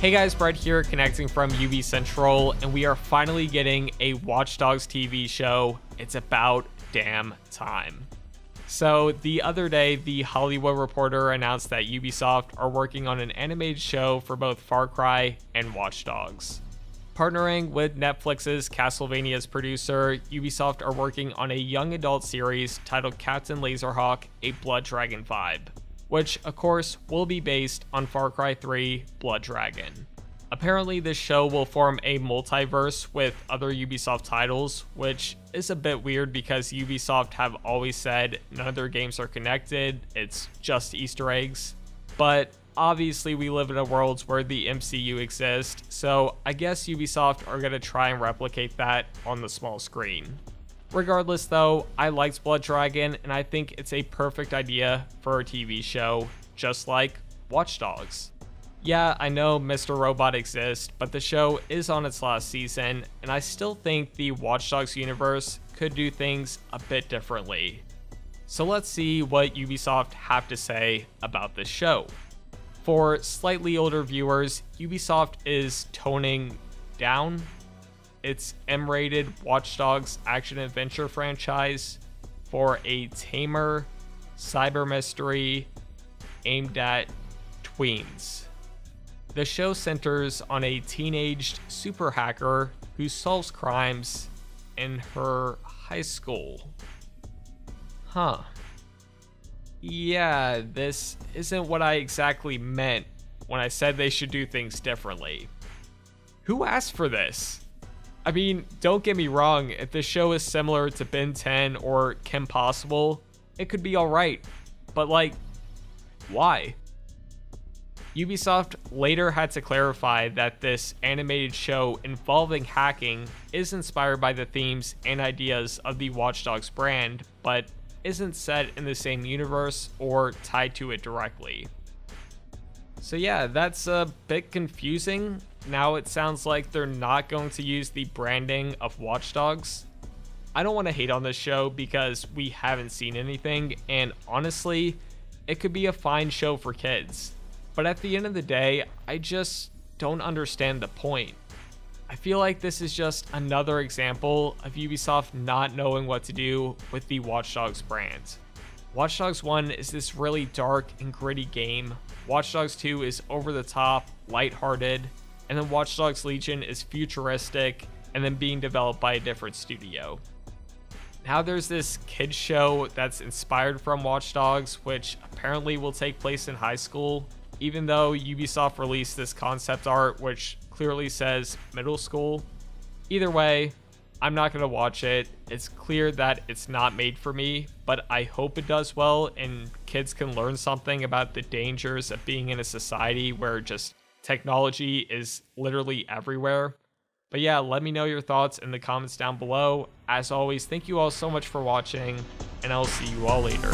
Hey guys, Brad here, connecting from UB Central, and we are finally getting a Watch Dogs TV show. It's about damn time. So the other day, The Hollywood Reporter announced that Ubisoft are working on an animated show for both Far Cry and Watch Dogs. Partnering with Netflix's Castlevania's producer, Ubisoft are working on a young adult series titled Captain Laserhawk, A Blood Dragon Vibe, which, of course, will be based on Far Cry 3 Blood Dragon. Apparently, this show will form a multiverse with other Ubisoft titles, which is a bit weird because Ubisoft have always said none of their games are connected, it's just Easter eggs. But obviously, we live in a world where the MCU exists, so I guess Ubisoft are going to try and replicate that on the small screen. Regardless though, I liked Blood Dragon and I think it's a perfect idea for a TV show, just like Watch Dogs. Yeah, I know Mr. Robot exists, but the show is on its last season and I still think the Watch Dogs universe could do things a bit differently. So let's see what Ubisoft have to say about this show. For slightly older viewers, Ubisoft is toning down its M-rated Watch Dogs action-adventure franchise for a tamer cyber mystery aimed at tweens. The show centers on a teenaged super hacker who solves crimes in her high school. Huh. Yeah, this isn't what I exactly meant when I said they should do things differently. Who asked for this? I mean, don't get me wrong, if the show is similar to Ben 10 or Kim Possible, it could be alright, but like, why? Ubisoft later had to clarify that this animated show involving hacking is inspired by the themes and ideas of the Watch Dogs brand, but isn't set in the same universe or tied to it directly. So yeah, that's a bit confusing. Now it sounds like they're not going to use the branding of Watch Dogs. I don't want to hate on this show because we haven't seen anything, and honestly, it could be a fine show for kids. But at the end of the day, I just don't understand the point. I feel like this is just another example of Ubisoft not knowing what to do with the Watch Dogs brand. Watch Dogs 1 is this really dark and gritty game, Watch Dogs 2 is over the top, lighthearted, and then Watch Dogs Legion is futuristic and then being developed by a different studio. Now there's this kids show that's inspired from Watch Dogs, which apparently will take place in high school, even though Ubisoft released this concept art which clearly says middle school. Either way, I'm not going to watch it. It's clear that it's not made for me, but I hope it does well and kids can learn something about the dangers of being in a society where just technology is literally everywhere. But yeah, let me know your thoughts in the comments down below. As always, thank you all so much for watching, and I'll see you all later.